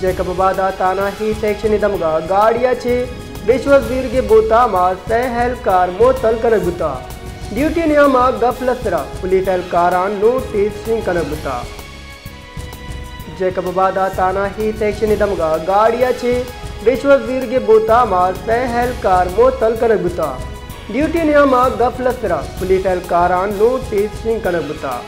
जैकबाबाद तानाही सेक्शन दमगा गाड़िया छे विश्ववीर के बोता मां सह हेल्पकार मोतल करगुता ड्यूटी नियमा गफलसरा पुलिस हेल्पकारान नोटिस सिंह करगुता। जैकबाबाद तानाही सेक्शन दमगा गाड़िया छे विश्ववीर के बोता मां सह हेल्पकार मोतल करगुता ड्यूटी नियमा गफलसरा पुलिस हेल्पकारान नोटिस सिंह करगुता।